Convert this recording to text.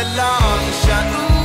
a long shot.